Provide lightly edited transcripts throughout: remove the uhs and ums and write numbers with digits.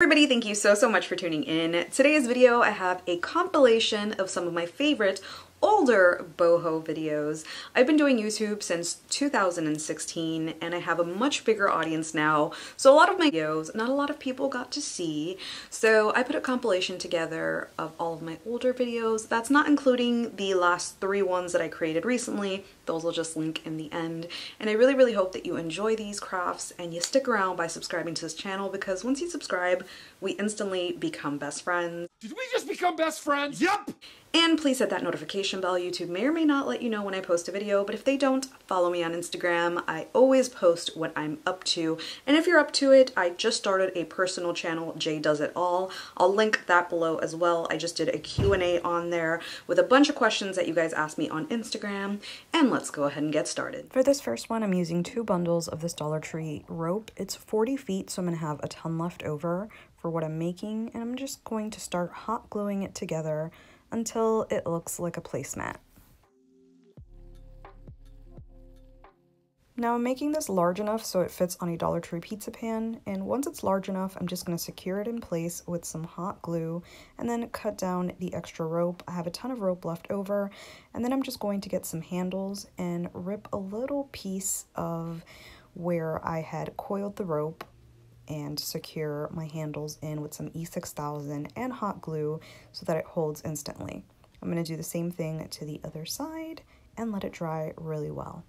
Everybody, thank you so much for tuning in. Today's video, I have a compilation of some of my favorite older boho videos. I've been doing YouTube since 2016 and I have a much bigger audience now, so a lot of my videos, not a lot of people got to see, so I put a compilation together of all of my older videos. That's not including the last three ones that I created recently. Those will just link in the end, and I really hope that you enjoy these crafts and you stick around by subscribing to this channel, because once you subscribe, we instantly become best friends. Did we just become best friends? Yep! And please hit that notification bell. YouTube may or may not let you know when I post a video, but if they don't, follow me on Instagram. I always post what I'm up to. And if you're up to it, I just started a personal channel, Jay Does It All. I'll link that below as well. I just did a Q&A on there with a bunch of questions that you guys asked me on Instagram. And let's go ahead and get started. For this first one, I'm using two bundles of this Dollar Tree rope. It's 40 feet, so I'm gonna have a ton left over for what I'm making. And I'm just going to start hot gluing it together until it looks like a placemat. Now I'm making this large enough so it fits on a Dollar Tree pizza pan, and once it's large enough, I'm just gonna secure it in place with some hot glue and then cut down the extra rope. I have a ton of rope left over, and then I'm just going to get some handles and rip a little piece of where I had coiled the rope and secure my handles in with some E6000 and hot glue so that it holds instantly. I'm gonna do the same thing to the other side and let it dry really well.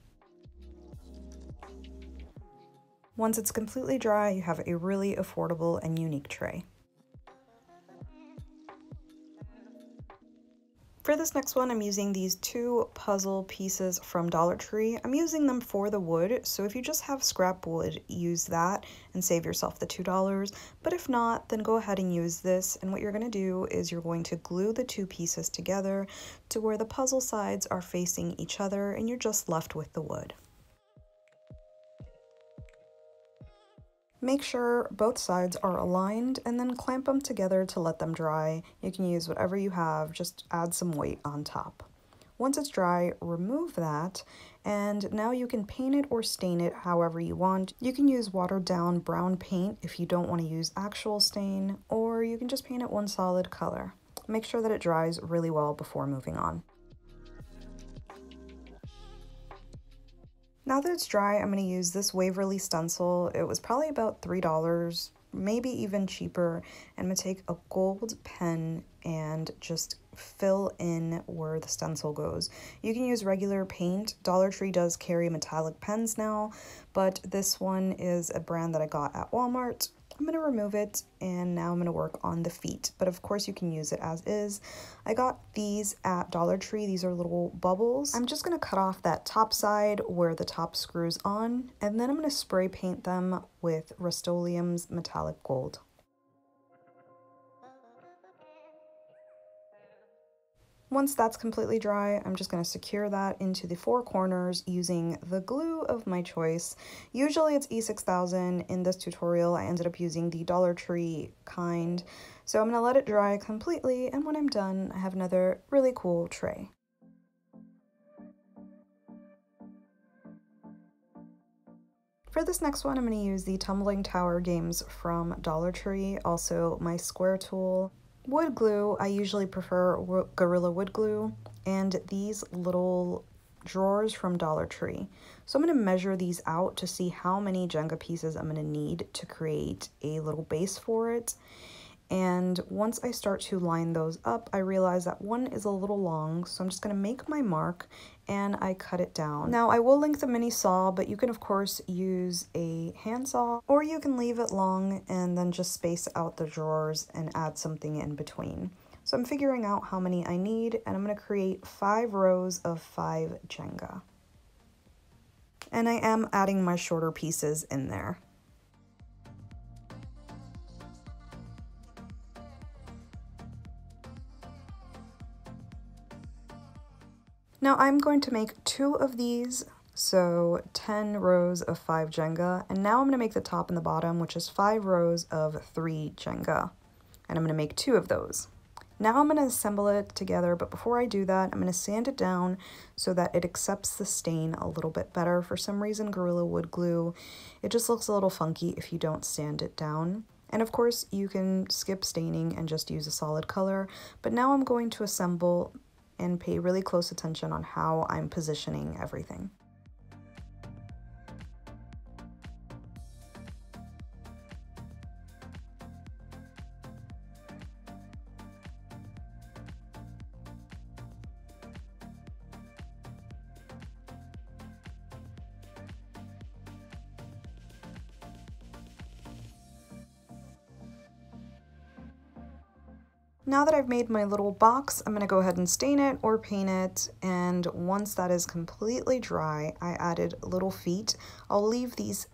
Once it's completely dry, you have a really affordable and unique tray. For this next one, I'm using these two puzzle pieces from Dollar Tree. I'm using them for the wood, so if you just have scrap wood, use that and save yourself the $2. But if not, then go ahead and use this. And what you're going to do is you're going to glue the two pieces together to where the puzzle sides are facing each other, and you're just left with the wood. Make sure both sides are aligned and then clamp them together to let them dry. You can use whatever you have, just add some weight on top. Once it's dry, remove that, and now you can paint it or stain it however you want. You can use watered down brown paint if you don't want to use actual stain, or you can just paint it one solid color. Make sure that it dries really well before moving on. Now that it's dry, I'm going to use this Waverly stencil. It was probably about $3, maybe even cheaper. I'm going to take a gold pen and just fill in where the stencil goes. You can use regular paint. Dollar Tree does carry metallic pens now, but this one is a brand that I got at Walmart. I'm going to remove it, and now I'm going to work on the feet, but of course you can use it as is. I got these at Dollar Tree. These are little bubbles. I'm just going to cut off that top side where the top screws on, and then I'm going to spray paint them with Rust-Oleum's metallic gold. Once that's completely dry, I'm just going to secure that into the four corners using the glue of my choice. Usually it's E6000. In this tutorial, I ended up using the Dollar Tree kind. So I'm going to let it dry completely, and when I'm done, I have another really cool tray. For this next one, I'm going to use the Tumbling Tower games from Dollar Tree, also my square tool. Wood glue, I usually prefer Gorilla wood glue, and these little drawers from Dollar Tree. So I'm going to measure these out to see how many Jenga pieces I'm going to need to create a little base for it. And once I start to line those up, I realize that one is a little long, so I'm just going to make my mark and I cut it down. Now I will link the mini saw, but you can of course use a hand saw, or you can leave it long and then just space out the drawers and add something in between. So I'm figuring out how many I need, and I'm gonna create 5 rows of 5 Jenga. And I am adding my shorter pieces in there. Now I'm going to make 2 of these, so 10 rows of 5 Jenga, and now I'm going to make the top and the bottom, which is 5 rows of 3 Jenga, and I'm going to make 2 of those. Now I'm going to assemble it together, but before I do that, I'm going to sand it down so that it accepts the stain a little bit better. For some reason, Gorilla wood glue, it just looks a little funky if you don't sand it down. And of course you can skip staining and just use a solid color, but now I'm going to assemble and pay really close attention on how I'm positioning everything. Now that I've made my little box, I'm going to go ahead and stain it or paint it, and once that is completely dry, I added little feet. I'll leave these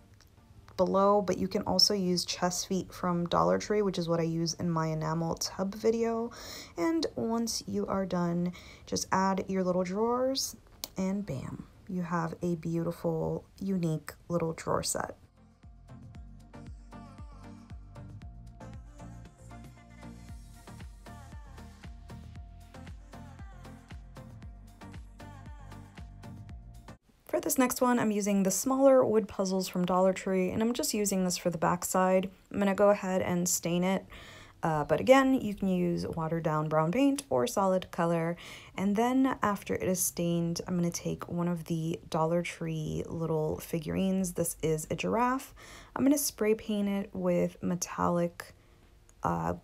below, but you can also use chest feet from Dollar Tree, which is what I use in my enamel tub video. And once you are done, just add your little drawers, and bam, you have a beautiful, unique little drawer set. For this next one, I'm using the smaller wood puzzles from Dollar Tree, and I'm just using this for the back side. I'm going to go ahead and stain it, but again, you can use watered down brown paint or solid color. And then after it is stained, I'm going to take one of the Dollar Tree little figurines. This is a giraffe. I'm going to spray paint it with metallic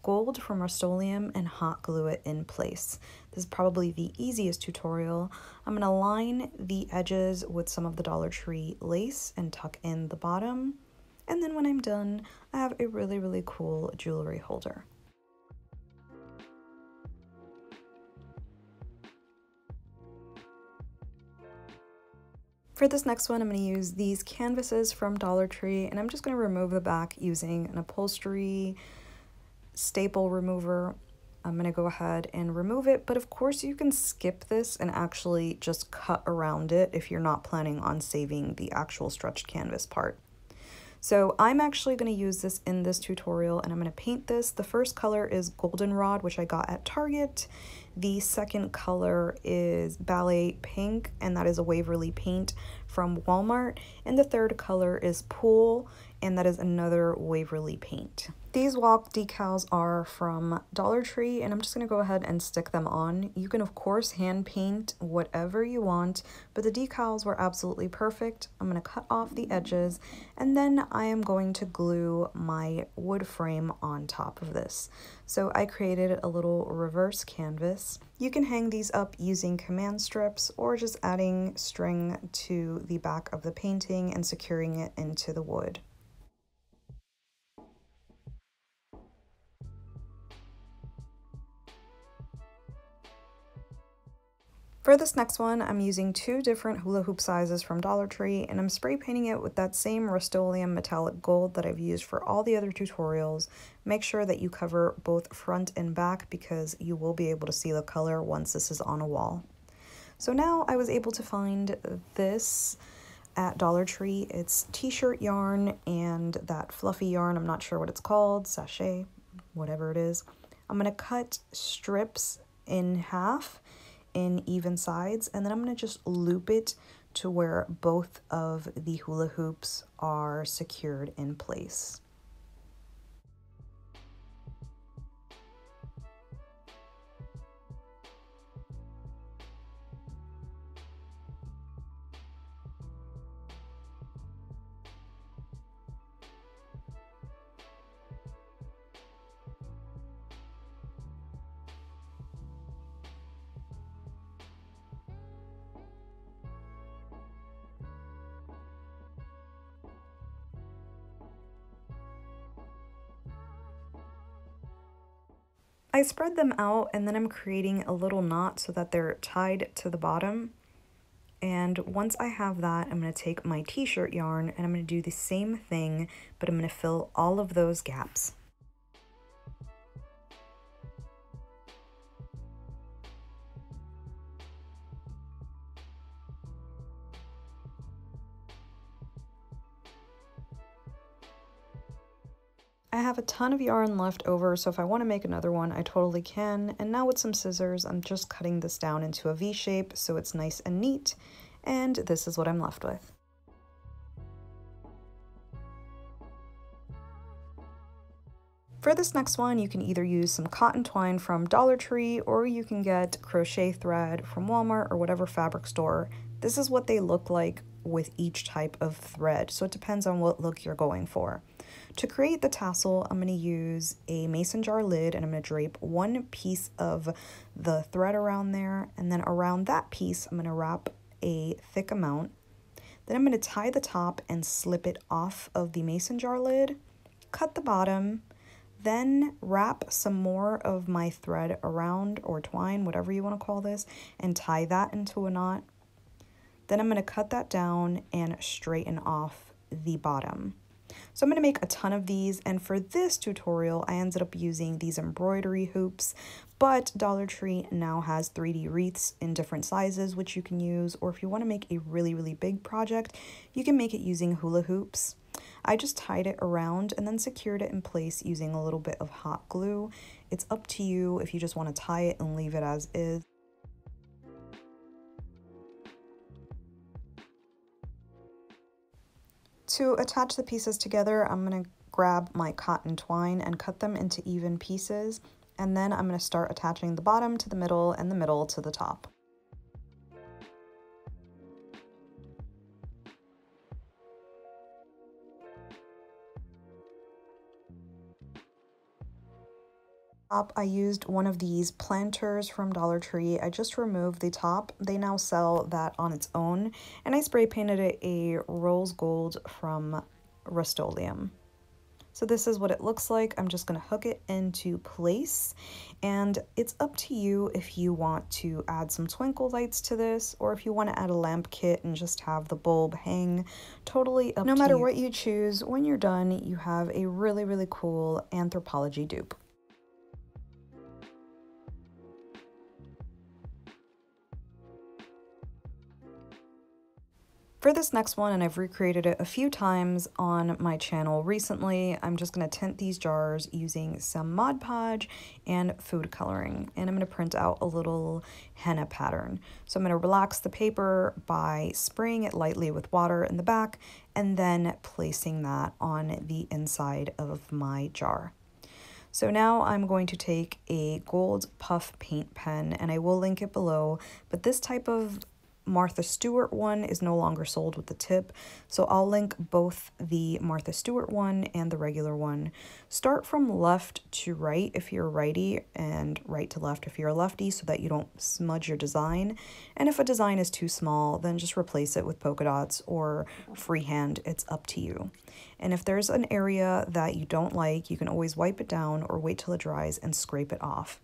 gold from Rust-Oleum and hot glue it in place. This is probably the easiest tutorial. I'm going to line the edges with some of the Dollar Tree lace and tuck in the bottom. And then when I'm done, I have a really, really cool jewelry holder. For this next one, I'm going to use these canvases from Dollar Tree, and I'm just going to remove the back using an upholstery staple remover. I'm going to go ahead and remove it, but of course you can skip this and actually just cut around it if you're not planning on saving the actual stretched canvas part. So I'm actually going to use this in this tutorial, and I'm going to paint this. The first color is Goldenrod, which I got at Target. The second color is Ballet Pink, and that is a Waverly paint from Walmart. And the third color is Pool, and that is another Waverly paint. These walk decals are from Dollar Tree, and I'm just going to go ahead and stick them on. You can, of course, hand paint whatever you want, but the decals were absolutely perfect. I'm going to cut off the edges, and then I am going to glue my wood frame on top of this. So I created a little reverse canvas. You can hang these up using command strips or just adding string to the back of the painting and securing it into the wood. For this next one, I'm using two different hula hoop sizes from Dollar Tree, and I'm spray painting it with that same Rust-Oleum metallic gold that I've used for all the other tutorials. Make sure that you cover both front and back because you will be able to see the color once this is on a wall. So now I was able to find this at Dollar Tree. It's t-shirt yarn and that fluffy yarn, I'm not sure what it's called, sachet, whatever it is. I'm going to cut strips in half in even sides, and then I'm going to just loop it to where both of the hula hoops are secured in place. I spread them out, and then I'm creating a little knot so that they're tied to the bottom. And once I have that, I'm going to take my t-shirt yarn and I'm going to do the same thing, but I'm going to fill all of those gaps. I have a ton of yarn left over, so if I want to make another one, I totally can. And now with some scissors, I'm just cutting this down into a V shape so it's nice and neat. And this is what I'm left with. For this next one, you can either use some cotton twine from Dollar Tree, or you can get crochet thread from Walmart or whatever fabric store. This is what they look like with each type of thread, so it depends on what look you're going for. To create the tassel, I'm going to use a mason jar lid, and I'm going to drape one piece of the thread around there, and then around that piece, I'm going to wrap a thick amount. Then I'm going to tie the top and slip it off of the mason jar lid, cut the bottom, then wrap some more of my thread around, or twine, whatever you want to call this, and tie that into a knot. Then I'm going to cut that down and straighten off the bottom. So I'm going to make a ton of these, and for this tutorial I ended up using these embroidery hoops, but Dollar Tree now has 3D wreaths in different sizes which you can use, or if you want to make a really big project, you can make it using hula hoops. I just tied it around and then secured it in place using a little bit of hot glue. It's up to you if you just want to tie it and leave it as is. To attach the pieces together, I'm going to grab my cotton twine and cut them into even pieces, and then I'm going to start attaching the bottom to the middle and the middle to the top. I used one of these planters from Dollar Tree. I just removed the top. They now sell that on its own, and I spray painted it a rose gold from Rust-Oleum. So this is what it looks like. I'm just going to hook it into place, and it's up to you if you want to add some twinkle lights to this, or if you want to add a lamp kit and just have the bulb hang. Totally up to you. No matter what you choose, when you're done, you have a really cool Anthropologie dupe. For this next one, and I've recreated it a few times on my channel recently, I'm just going to tint these jars using some Mod Podge and food coloring. And I'm going to print out a little henna pattern. So I'm going to relax the paper by spraying it lightly with water in the back and then placing that on the inside of my jar. So now I'm going to take a gold puff paint pen, and I will link it below, but this type of Martha Stewart one is no longer sold with the tip, so I'll link both the Martha Stewart one and the regular one. Start from left to right if you're righty, and right to left if you're a lefty, so that you don't smudge your design. And if a design is too small, then just replace it with polka dots or freehand. It's up to you. And if there's an area that you don't like, you can always wipe it down or wait till it dries and scrape it off.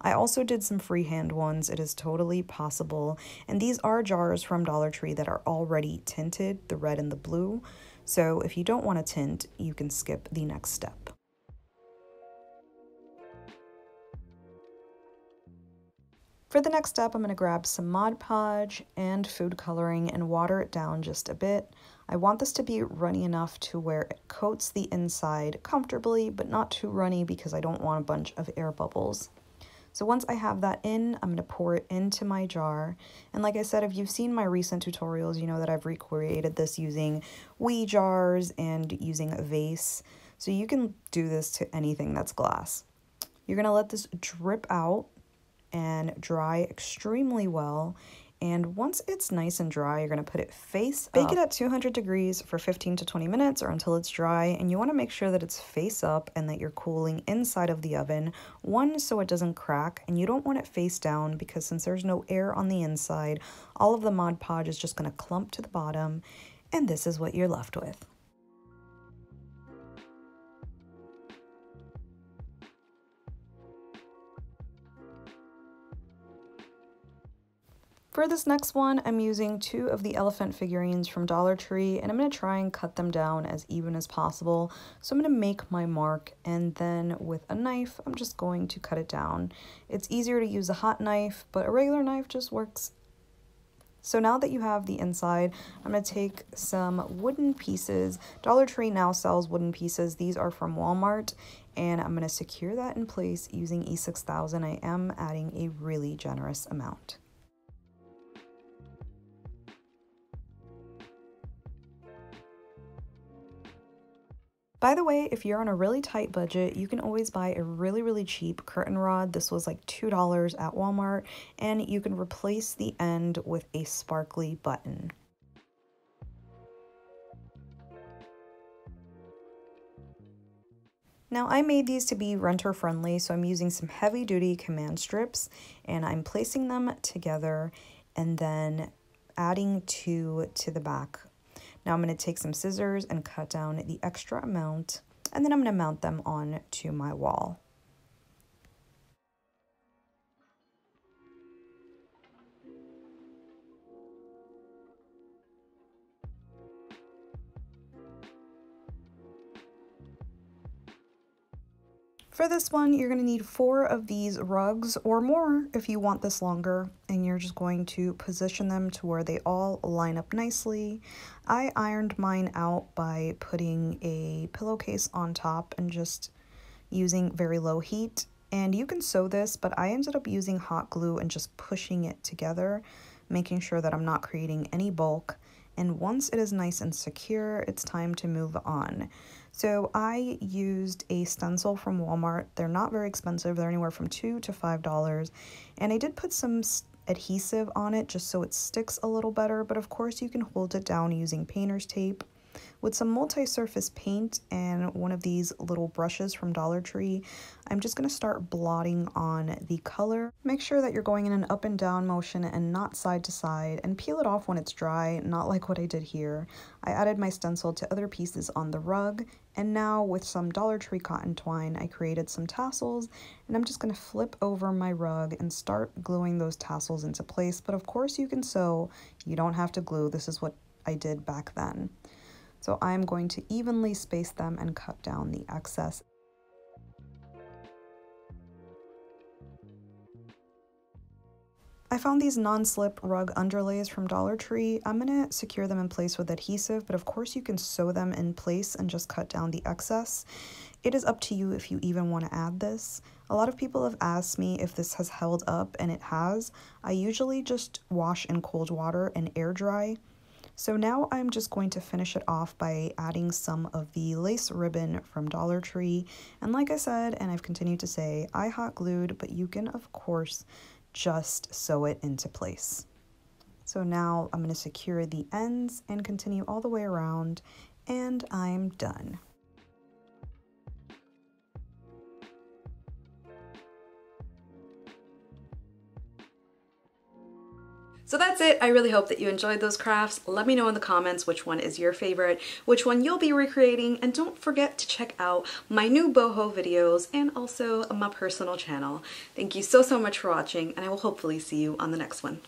I also did some freehand ones. It is totally possible, and these are jars from Dollar Tree that are already tinted, the red and the blue, so if you don't want to tint, you can skip the next step. For the next step, I'm going to grab some Mod Podge and food coloring and water it down just a bit. I want this to be runny enough to where it coats the inside comfortably, but not too runny because I don't want a bunch of air bubbles. So once I have that in, I'm going to pour it into my jar. And like I said, if you've seen my recent tutorials, you know that I've recreated this using wee jars and using a vase. So you can do this to anything that's glass. You're going to let this drip out and dry extremely well. And once it's nice and dry, you're going to put it face up. Bake it at 200 degrees for 15 to 20 minutes or until it's dry. And you want to make sure that it's face up and that you're cooling inside of the oven. One, so it doesn't crack, and you don't want it face down because since there's no air on the inside, all of the Mod Podge is just going to clump to the bottom. And this is what you're left with. For this next one, I'm using two of the elephant figurines from Dollar Tree, and I'm going to try and cut them down as even as possible. So I'm going to make my mark, and then with a knife, I'm just going to cut it down. It's easier to use a hot knife, but a regular knife just works. So now that you have the inside, I'm going to take some wooden pieces. Dollar Tree now sells wooden pieces. These are from Walmart, and I'm going to secure that in place using E6000. I am adding a really generous amount. By the way, if you're on a really tight budget, you can always buy a really cheap curtain rod. This was like $2 at Walmart, and you can replace the end with a sparkly button. Now, I made these to be renter friendly, so I'm using some heavy duty command strips and I'm placing them together and then adding two to the back. Now I'm going to take some scissors and cut down the extra amount, and then I'm going to mount them on to my wall. For this one, you're going to need 4 of these rugs or more if you want this longer, and you're just going to position them to where they all line up nicely. I ironed mine out by putting a pillowcase on top and just using very low heat. And you can sew this, but I ended up using hot glue and just pushing it together, making sure that I'm not creating any bulk. And once it is nice and secure, it's time to move on. So I used a stencil from Walmart. They're not very expensive. They're anywhere from $2 to $5. And I did put some adhesive on it just so it sticks a little better. But of course, you can hold it down using painter's tape. With some multi-surface paint and one of these little brushes from Dollar Tree, I'm just going to start blotting on the color. Make sure that you're going in an up and down motion and not side to side, and peel it off when it's dry, not like what I did here. I added my stencil to other pieces on the rug, and now with some Dollar Tree cotton twine, I created some tassels, and I'm just going to flip over my rug and start gluing those tassels into place. But of course you can sew, you don't have to glue. This is what I did back then. So I'm going to evenly space them and cut down the excess. I found these non-slip rug underlays from Dollar Tree. I'm going to secure them in place with adhesive, but of course you can sew them in place and just cut down the excess. It is up to you if you even want to add this. A lot of people have asked me if this has held up, and it has. I usually just wash in cold water and air dry. So now I'm just going to finish it off by adding some of the lace ribbon from Dollar Tree. And like I said, and I've continued to say, I hot glued, but you can of course just sew it into place. So now I'm going to secure the ends and continue all the way around, and I'm done. So that's it. I really hope that you enjoyed those crafts. Let me know in the comments which one is your favorite, which one you'll be recreating, and don't forget to check out my new boho videos and also my personal channel. Thank you so much for watching, and I will hopefully see you on the next one.